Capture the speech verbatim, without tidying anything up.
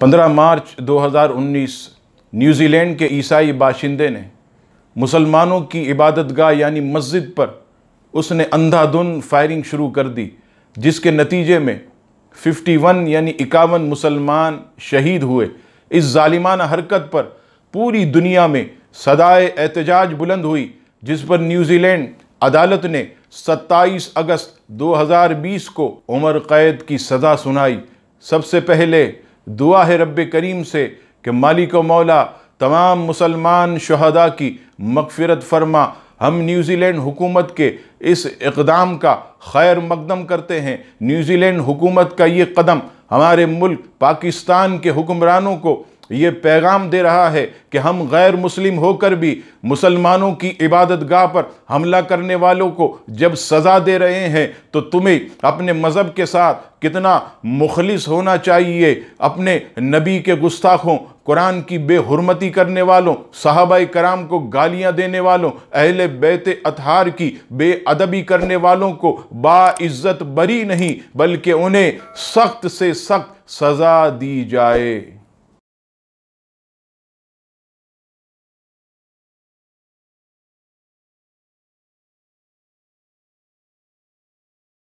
पंद्रह मार्च दो हज़ार उन्नीस न्यूजीलैंड के ईसाई बाशिंदे ने मुसलमानों की इबादतगाह यानी मस्जिद पर उसने अंधाधुंध फायरिंग शुरू कर दी, जिसके नतीजे में इक्यावन यानी इक्यावन मुसलमान शहीद हुए। इस जालिमाना हरकत पर पूरी दुनिया में सदाए एहतजाज बुलंद हुई, जिस पर न्यूजीलैंड अदालत ने सत्ताईस अगस्त दो हज़ार बीस को उम्र क़ैद की सज़ा सुनाई। सबसे पहले दुआ है रब्बे करीम से कि मालिक व मौला तमाम मुसलमान शहदा की मगफिरत फरमा। हम न्यूजीलैंड हुकूमत के इस इक़दाम का खैर मकदम करते हैं। न्यूजीलैंड हुकूमत का ये कदम हमारे मुल्क पाकिस्तान के हुक्मरानों को ये पैगाम दे रहा है कि हम गैर मुस्लिम होकर भी मुसलमानों की इबादत गाह पर हमला करने वालों को जब सज़ा दे रहे हैं तो तुम्हें अपने मज़हब के साथ कितना मुखलिस होना चाहिए। अपने नबी के गुस्ताखों, कुरान की बेहुरमती करने वालों, सहाबाए कराम को गालियां देने वालों, अहले बैते अतहार की बेअदबी करने वालों को बाइज्जत बरी नहीं बल्कि उन्हें सख्त से सख्त सज़ा दी जाए।